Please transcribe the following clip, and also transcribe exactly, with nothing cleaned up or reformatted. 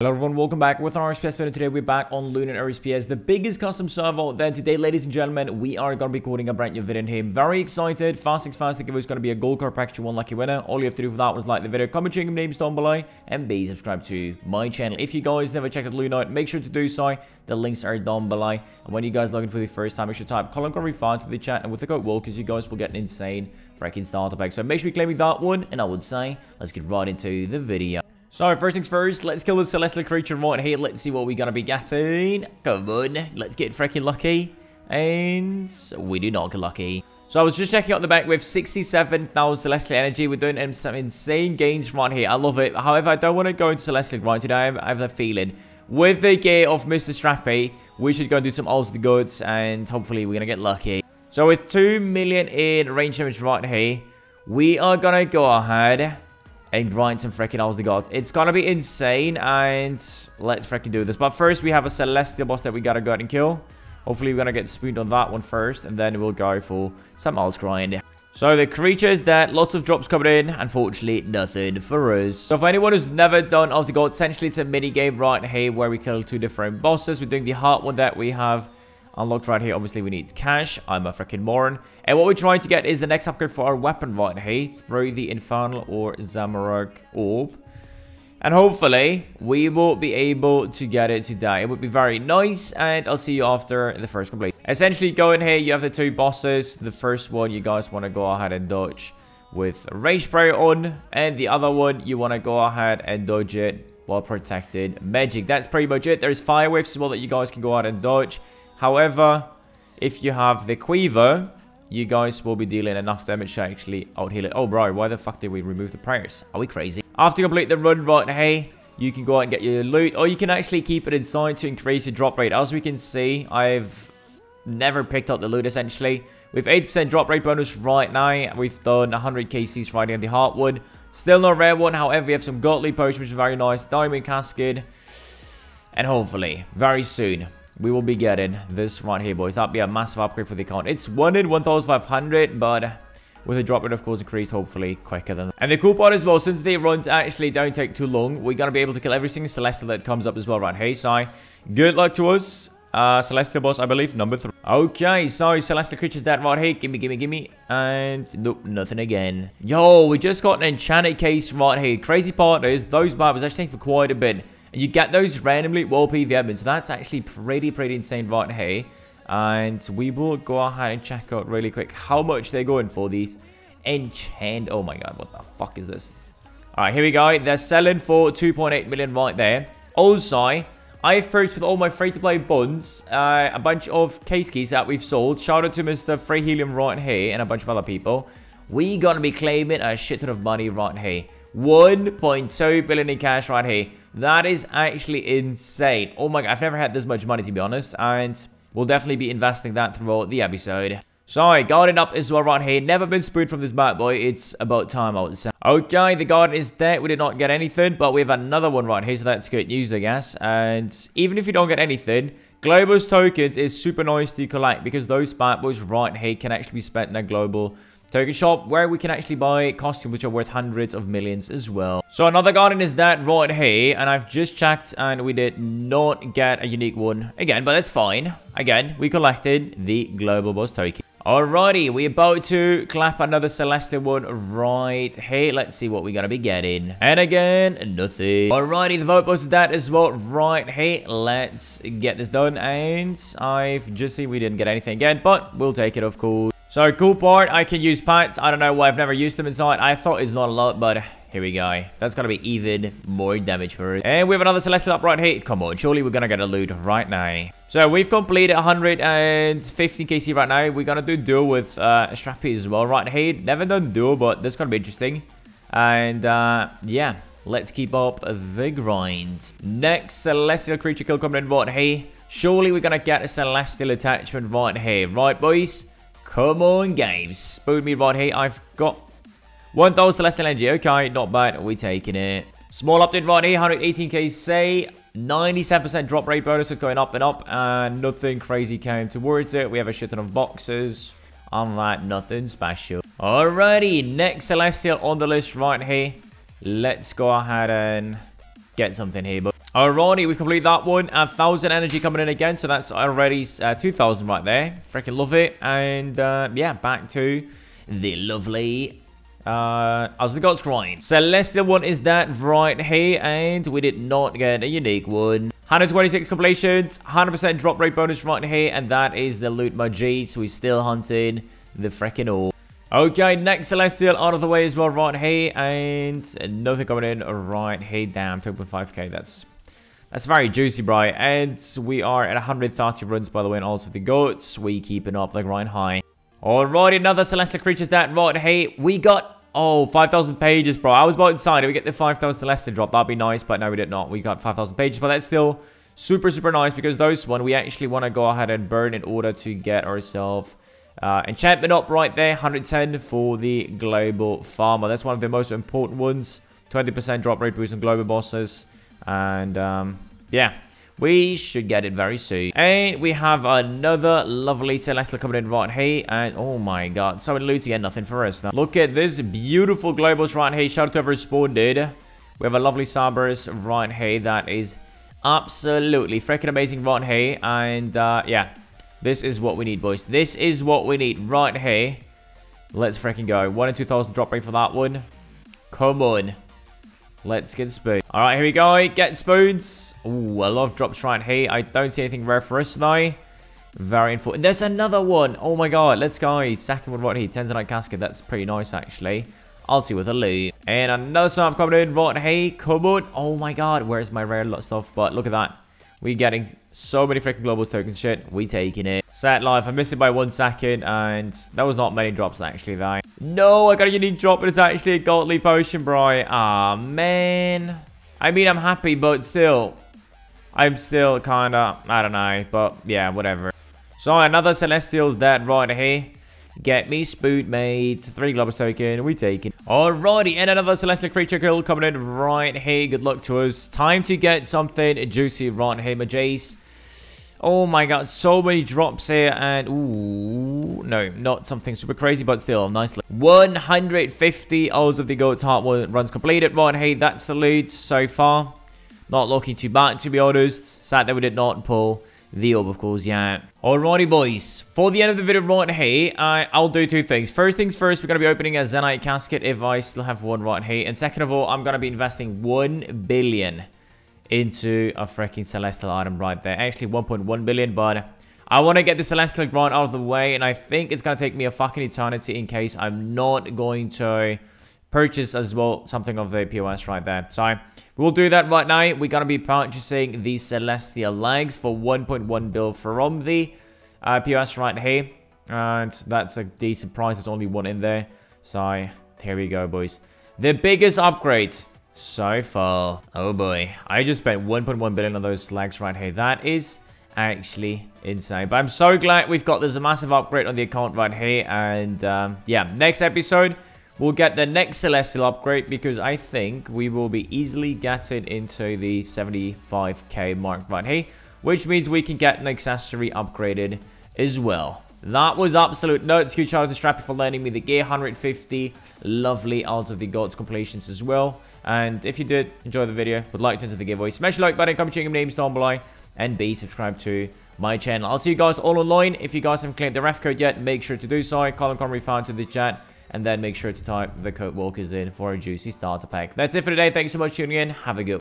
Hello everyone, welcome back with an R S P S video. Today we're back on Lunar R S P S, the biggest custom server out there today. Ladies and gentlemen, we are going to be recording a brand new video in here. Very excited. Fast six fast giveaway is going to be a gold card package to one lucky winner. All you have to do for that was like the video, comment your names down below, and be subscribed to my channel. If you guys never checked out Lunar, make sure to do so. The links are down below. And when you guys log in for the first time, make sure to type Colin Corey five to the chat and with the code WILL, because you guys will get an insane freaking starter pack. So make sure you claim that one, and I would say let's get right into the video. So, first things first, let's kill the Celestial creature right here. Let's see what we're gonna be getting. Come on, let's get freaking lucky. And we do not get lucky. So I was just checking out the bank with sixty-seven thousand Celestial energy. We're doing some insane gains right here. I love it. However, I don't want to go into Celestial right today. I have the feeling. With the gear of Mister Strappy, we should go and do some Isles Gods, and hopefully we're gonna get lucky. So with two million in range damage right here, we are gonna go ahead and grind some freaking Isles Gods. It's gonna be insane, and let's freaking do this. But first, we have a Celestial boss that we gotta go ahead and kill. Hopefully, we're gonna get spooned on that one first, and then we'll go for some Isles grind. So, the creature is dead. Lots of drops coming in. Unfortunately, nothing for us. So, for anyone who's never done Isles Gods, essentially, it's a mini-game right here where we kill two different bosses. We're doing the hard one that we have unlocked right here. Obviously, we need cash. I'm a freaking moron. And what we're trying to get is the next upgrade for our weapon right here through the Infernal or Zamorak orb. And hopefully, we will be able to get it today. It would be very nice. And I'll see you after the first complete. Essentially, go in here. You have the two bosses. The first one, you guys want to go ahead and dodge with Rage Prayer on. And the other one, you want to go ahead and dodge it while protected magic. That's pretty much it. There's Firewave as well that you guys can go out and dodge. However, if you have the Quiver, you guys will be dealing enough damage to actually out-heal it. Oh, bro, why the fuck did we remove the prayers? Are we crazy? After you complete the run right here, you can go out and get your loot, or you can actually keep it inside to increase your drop rate. As we can see, I've never picked up the loot, essentially. With eighty percent drop rate bonus right now, we've done one hundred K Cs right in the Heartwood. Still not a rare one, however, we have some Godly Potions, which is very nice. Diamond Casket, and hopefully, very soon, we will be getting this right here, boys. That'll be a massive upgrade for the account. It's one in one thousand five hundred, but with a drop rate, of course, increased hopefully quicker than that. And the cool part as well, since the runs actually don't take too long, we're going to be able to kill every single Celestial that comes up as well right here. So, good luck to us. Uh, Celestial boss, I believe, number three. Okay, so Celestial creature's dead right here. Gimme, gimme, gimme. And nope, nothing again. Yo, we just got an enchanted case right here. Crazy part is those barbers actually take for quite a bit. And you get those randomly while P V M, so that's actually pretty, pretty insane right here. And we will go ahead and check out really quick how much they're going for these enchant. Oh my god, what the fuck is this? Alright, here we go. They're selling for two point eight million right there. Also, I've purchased with all my free-to-play bonds uh, a bunch of case keys that we've sold. Shout out to Mister Free Helium right here and a bunch of other people. We're gonna be claiming a shit ton of money right here. one point two billion in cash right here. That is actually insane. Oh my god, I've never had this much money, to be honest. And we'll definitely be investing that throughout the episode. So, garden up as well right here. Never been spooned from this bad boy. It's about time, I would say. Okay, the garden is dead. We did not get anything, but we have another one right here. So that's good news, I guess. And even if you don't get anything, Globus tokens is super nice to collect, because those bad boys right here can actually be spent in a global token shop where we can actually buy costumes which are worth hundreds of millions as well. So another garden is that right here, and I've just checked and we did not get a unique one again, but that's fine. Again, we collected the global boss token. Alrighty, we're about to clap another Celestial one right here. Let's see what we're gonna be getting. And again, nothing. Alrighty, the vote boss is that as well right here. Let's get this done, and I've just seen we didn't get anything again, but we'll take it, of course. So, cool part, I can use pants. I don't know why I've never used them inside. I thought it's not a lot, but here we go. That's going to be even more damage for us. And we have another Celestial up right here. Come on, surely we're going to get a loot right now. So, we've completed one hundred fifteen K C right now. We're going to do duel with uh, Strappy as well right here. Never done duel, but that's going to be interesting. And, uh, yeah, let's keep up the grind. Next Celestial creature kill coming in right here. Surely we're going to get a Celestial attachment right here. Right, boys? Come on, games. Spoon me right here. I've got one thousand Celestial energy. Okay, not bad. We're taking it. Small update right here. one hundred eighteen K C. ninety-seven percent drop rate bonus is going up and up. And nothing crazy came towards it. We have a shit ton of boxes. Unlike nothing special. Alrighty. Next Celestial on the list right here. Let's go ahead and get something here. But Alrighty, we've completed that one. A thousand energy coming in again, so that's already uh, two thousand right there. Freaking love it. And uh, yeah, back to the lovely uh, As the Gods grind. Celestial one is that right here, and we did not get a unique one. one hundred twenty-six completions, one hundred percent drop rate bonus right here, and that is the loot Majid, so we're still hunting the freaking ore. Okay, next Celestial out of the way as well right here, and nothing coming in right here. Damn, two point five K, that's that's very juicy, bro. And we are at one hundred thirty runs, by the way, and also the goats. We keeping up the grind high. Alright, another Celestial creature's that right here. We got, oh, five thousand pages, bro. I was about inside. If we get the five thousand Celestial drop, that'd be nice, but no, we did not. We got five thousand pages, but that's still super, super nice, because those one, we actually want to go ahead and burn in order to get ourselves Uh, enchantment up right there, one hundred ten for the global farmer. That's one of the most important ones. twenty percent drop rate boost on global bosses. And um, yeah, we should get it very soon. And we have another lovely Celestial coming in right here. And oh my god, so many loot again, nothing for us. Now, look at this beautiful globals right here. Shout out to whoever spawned it. We have a lovely Cyberus right here that is absolutely freaking amazing right here. And uh, yeah. This is what we need, boys. This is what we need right here. Let's freaking go. One and two thousand drop rate for that one. Come on. Let's get spoons. All right, here we go. Get spoons. Ooh, a lot of drops right here. I don't see anything rare for us now. Very important. There's another one. Oh my god. Let's go. Second one right here. ten Zenite casket. That's pretty nice, actually. I'll see with a loot. And another snipe coming in right here. Come on. Oh my god. Where's my rare lot stuff? But look at that. We're getting so many freaking Globus tokens shit. We taking it. Set life. I missed it by one second. And that was not many drops actually though. No, I got a unique drop, but it's actually a Godly Potion, bro. Ah, man. I mean, I'm happy, but still. I'm still kind of, I don't know. But yeah, whatever. So another Celestial's dead right here. Get me spoot, mate. Three Globus token. We taking. Alrighty, and another Celestial creature kill coming in right here. Good luck to us. Time to get something juicy right here, my Jace. Oh my god, so many drops here, and ooh, no, not something super crazy, but still, nicely. one hundred fifty Isles of the Gods Heartwood runs completed. Right, hey, that's the lead so far. Not looking too bad, to be honest. Sad that we did not pull the orb, of course, yeah. Alrighty, boys. For the end of the video right here, uh, I'll do two things. First things first, we're going to be opening a Zenite casket, if I still have one right here. And second of all, I'm going to be investing one billion into a freaking Celestial item right there. Actually, one point one billion, but I want to get the Celestial grind out of the way, and I think it's going to take me a fucking eternity in case I'm not going to purchase as well something of the P O S right there. So we'll do that right now. We're going to be purchasing the Celestial legs for one point one bill from the uh, P O S right here, and that's a decent price. There's only one in there, so here we go, boys. The biggest upgrade so far. Oh boy, I just spent one point one billion on those slags right here. That is actually insane, but I'm so glad we've got this a massive upgrade on the account right here. And um, yeah, next episode we'll get the next Celestial upgrade, because I think we will be easily getting into the seventy-five K mark right here, which means we can get an accessory upgraded as well. That was absolute nuts. Huge shout out to Strappy for lending me the gear. one hundred fifty lovely Isles of the Gods completions as well. And if you did enjoy the video, would like to enter the giveaway, smash the like button, comment your names down below, and be subscribed to my channel. I'll see you guys all online. If you guys haven't claimed the ref code yet, make sure to do so. Colin Connery found to the chat, and then make sure to type the code walkers in for a juicy starter pack. That's it for today. Thanks so much for tuning in. Have a good one.